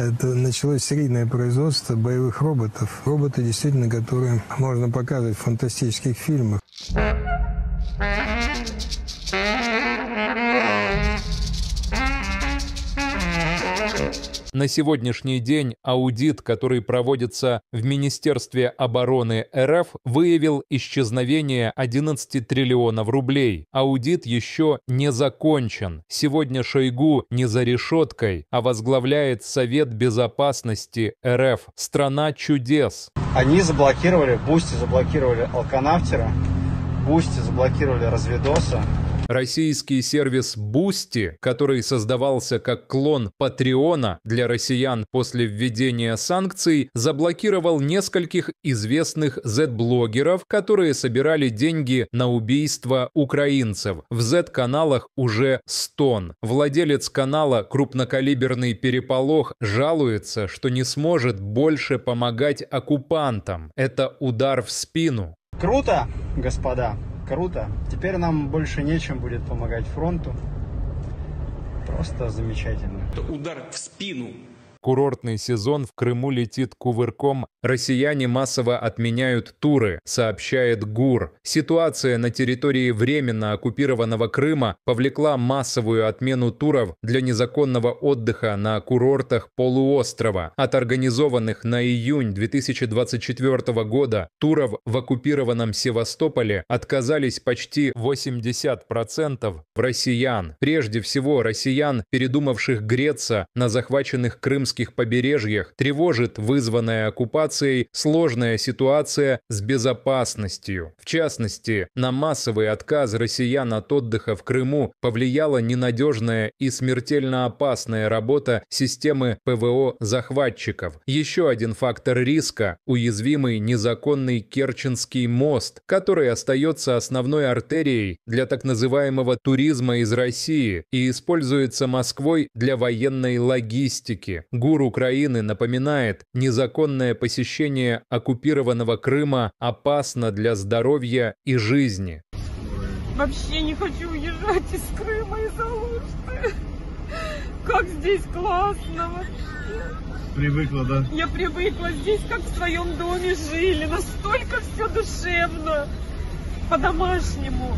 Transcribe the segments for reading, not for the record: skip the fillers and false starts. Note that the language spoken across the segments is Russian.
это началось серийное производство боевых роботов. Роботы, действительно, которые можно показывать в фантастических фильмах. На сегодняшний день аудит, который проводится в Министерстве обороны РФ, выявил исчезновение 11 триллионов рублей. Аудит еще не закончен. Сегодня Шойгу не за решеткой, а возглавляет Совет безопасности РФ. Страна чудес. Они заблокировали, Бусти заблокировали алконавтера, Бусти заблокировали разведоса. Российский сервис Boosty, который создавался как клон Патреона для россиян после введения санкций, заблокировал нескольких известных Z-блогеров, которые собирали деньги на убийство украинцев. В Z-каналах уже стон. Владелец канала «Крупнокалиберный переполох» жалуется, что не сможет больше помогать оккупантам. Это удар в спину. Круто, господа. Круто. Теперь нам больше нечем будет помогать фронту. Просто замечательно. Это удар в спину. Курортный сезон в Крыму летит кувырком. Россияне массово отменяют туры, сообщает ГУР. Ситуация на территории временно оккупированного Крыма повлекла массовую отмену туров для незаконного отдыха на курортах полуострова. От организованных на июнь 2024 года туров в оккупированном Севастополе отказались почти 80% россиян. Прежде всего россиян, передумавших греться на захваченных крымских побережьях, тревожит вызванная оккупацией сложная ситуация с безопасностью. В частности, на массовый отказ россиян от отдыха в Крыму повлияла ненадежная и смертельно опасная работа системы ПВО захватчиков. Еще один фактор риска – уязвимый незаконный Керченский мост, который остается основной артерией для так называемого туризма из России и используется Москвой для военной логистики. ГУР Украины напоминает, незаконное посещение оккупированного Крыма опасно для здоровья и жизни. Вообще не хочу уезжать из Крыма из-за Алушты. Как здесь классно вообще. Привыкла, да? Я привыкла. Здесь как в своем доме жили. Настолько все душевно. По-домашнему.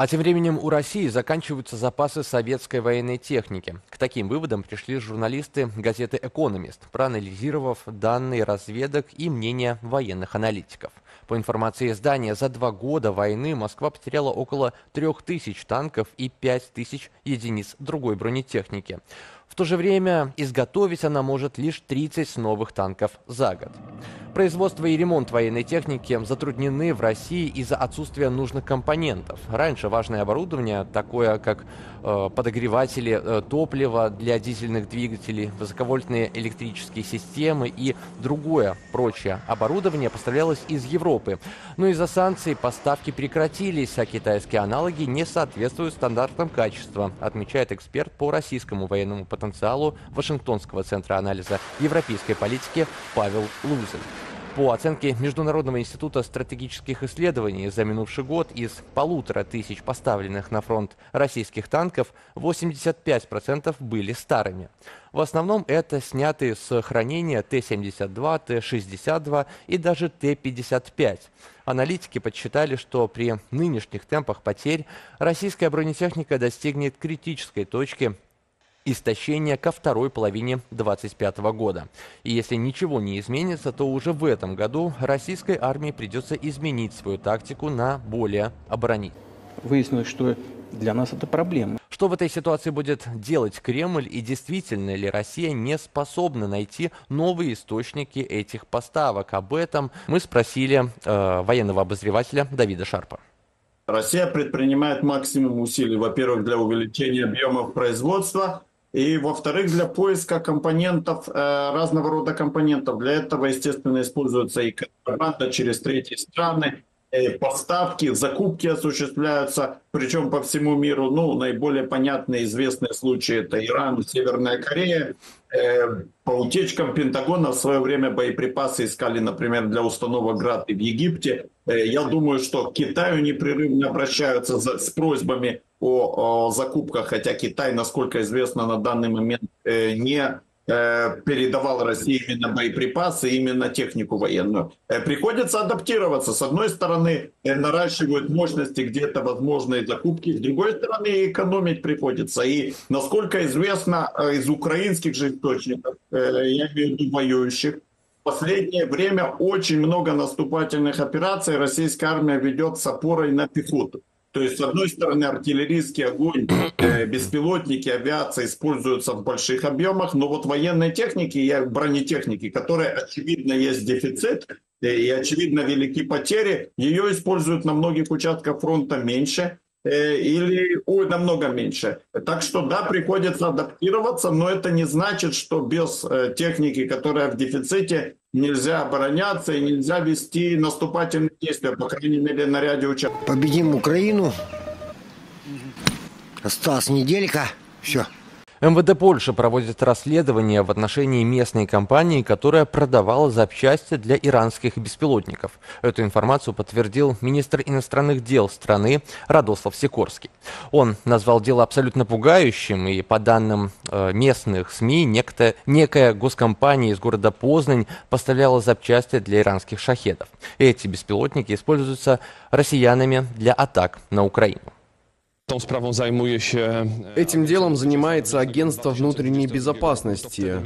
А тем временем у России заканчиваются запасы советской военной техники. К таким выводам пришли журналисты газеты «Экономист», проанализировав данные разведок и мнения военных аналитиков. По информации издания, за 2 года войны Москва потеряла около 3000 танков и 5000 единиц другой бронетехники. В то же время изготовить она может лишь 30 новых танков за год. Производство и ремонт военной техники затруднены в России из-за отсутствия нужных компонентов. Раньше важное оборудование, такое как подогреватели топлива для дизельных двигателей, высоковольтные электрические системы и другое прочее оборудование, поставлялось из Европы. Но из-за санкций поставки прекратились, а китайские аналоги не соответствуют стандартам качества, отмечает эксперт по российскому военному потенциалу Вашингтонского центра анализа европейской политики Павел Лузин. По оценке Международного института стратегических исследований, за минувший год из 1500 поставленных на фронт российских танков 85% были старыми. В основном это снятые с хранения Т-72, Т-62 и даже Т-55. Аналитики подсчитали, что при нынешних темпах потерь российская бронетехника достигнет критической точки истощения ко второй половине 2025 года. И если ничего не изменится, то уже в этом году российской армии придется изменить свою тактику на более оборонительную. Выяснилось, что для нас это проблема. Что в этой ситуации будет делать Кремль и действительно ли Россия не способна найти новые источники этих поставок? Об этом мы спросили военного обозревателя Давида Шарпа. Россия предпринимает максимум усилий, во-первых, для увеличения объемов производства, и, во-вторых, для поиска компонентов, разного рода компонентов. Для этого, естественно, используется и контрабанда через третьи страны, поставки, закупки осуществляются, причем по всему миру. Ну, наиболее понятные, известные случаи – это Иран, Северная Корея. По утечкам Пентагона в свое время боеприпасы искали, например, для установок «Град» и в Египте. Я думаю, что к Китаю непрерывно обращаются с просьбами о закупках, хотя Китай, насколько известно, на данный момент не передавал России именно боеприпасы, именно технику военную. Приходится адаптироваться. С одной стороны, наращивают мощности где-то возможные закупки, с другой стороны, экономить приходится. И, насколько известно, из украинских же источников, я имею в виду воюющих, в последнее время очень много наступательных операций российская армия ведет с опорой на пехоту. То есть, с одной стороны, артиллерийский огонь, беспилотники, авиация используются в больших объемах, но вот военной техники, бронетехники, которой, очевидно, есть дефицит и, очевидно, велики потери, ее используют на многих участках фронта меньше или намного меньше. Так что, да, приходится адаптироваться, но это не значит, что без техники, которая в дефиците, нельзя обороняться и нельзя вести наступательные действия, по крайней мере, на ряде участков. Победим Украину. Осталась неделька. Все. МВД Польши проводит расследование в отношении местной компании, которая продавала запчасти для иранских беспилотников. Эту информацию подтвердил министр иностранных дел страны Радослав Сикорский. Он назвал дело абсолютно пугающим, и по данным местных СМИ, некая госкомпания из города Познань поставляла запчасти для иранских шахедов. Эти беспилотники используются россиянами для атак на Украину. Этим делом занимается агентство внутренней безопасности.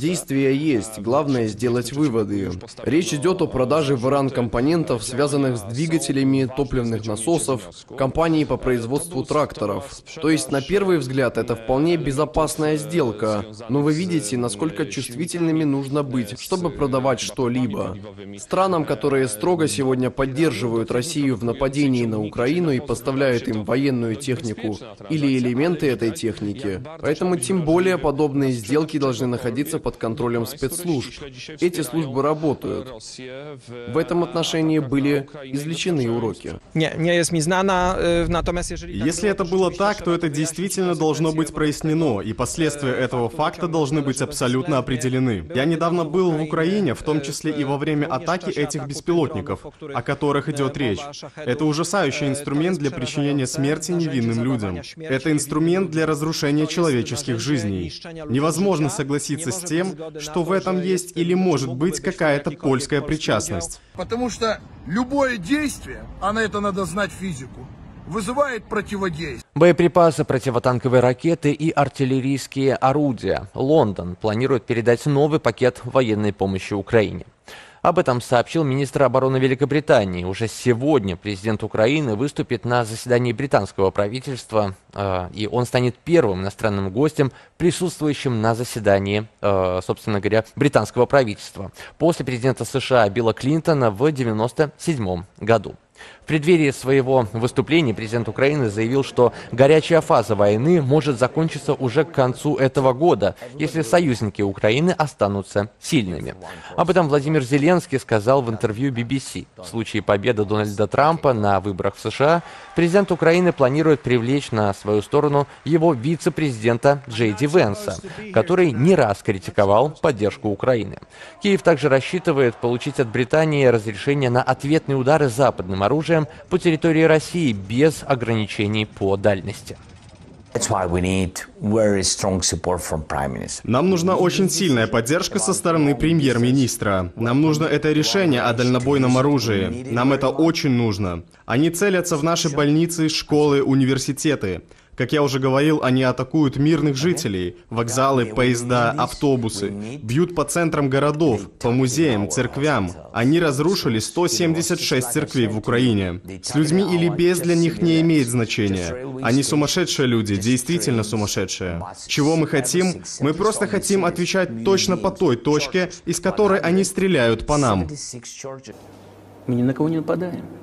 Действия есть, главное сделать выводы. Речь идет о продаже в Иран компонентов, связанных с двигателями, топливных насосов, компаний по производству тракторов. То есть, на первый взгляд, это вполне безопасная сделка, но вы видите, насколько чувствительными нужно быть, чтобы продавать что-либо. Странам, которые строго сегодня поддерживают Россию в нападении на Украину и поставляют им военную технику или элементы этой техники. Поэтому тем более подобные сделки должны находиться под контролем спецслужб. Эти службы работают. В этом отношении были извлечены уроки. Если это было так, то это действительно должно быть прояснено, и последствия этого факта должны быть абсолютно определены. Я недавно был в Украине, в том числе и во время атаки этих беспилотников, о которых идет речь. Это ужасающий инструмент для причинения смерти невинным людям. Это инструмент для разрушения человеческих жизней. Невозможно согласиться с тем, что в этом есть или может быть какая-то польская причастность. Потому что любое действие, а на это надо знать физику, вызывает противодействие. Боеприпасы, противотанковые ракеты и артиллерийские орудия. Лондон планирует передать новый пакет военной помощи Украине. Об этом сообщил министр обороны Великобритании. Уже сегодня президент Украины выступит на заседании британского правительства, и он станет первым иностранным гостем, присутствующим на заседании, собственно говоря, британского правительства, после президента США Билла Клинтона в 1997 году. В преддверии своего выступления президент Украины заявил, что горячая фаза войны может закончиться уже к концу этого года, если союзники Украины останутся сильными. Об этом Владимир Зеленский сказал в интервью BBC. В случае победы Дональда Трампа на выборах в США президент Украины планирует привлечь на свою сторону его вице-президента Джейди Венса, который не раз критиковал поддержку Украины. Киев также рассчитывает получить от Британии разрешение на ответные удары западным оружием по территории России без ограничений по дальности. Нам нужна очень сильная поддержка со стороны премьер-министра. Нам нужно это решение о дальнобойном оружии. Нам это очень нужно. Они целятся в наши больницы, школы, университеты. Как я уже говорил, они атакуют мирных жителей, вокзалы, поезда, автобусы, бьют по центрам городов, по музеям, церквям. Они разрушили 176 церквей в Украине. С людьми или без для них не имеет значения. Они сумасшедшие люди, действительно сумасшедшие. Чего мы хотим? Мы просто хотим отвечать точно по той точке, из которой они стреляют по нам. Мы ни на кого не нападаем.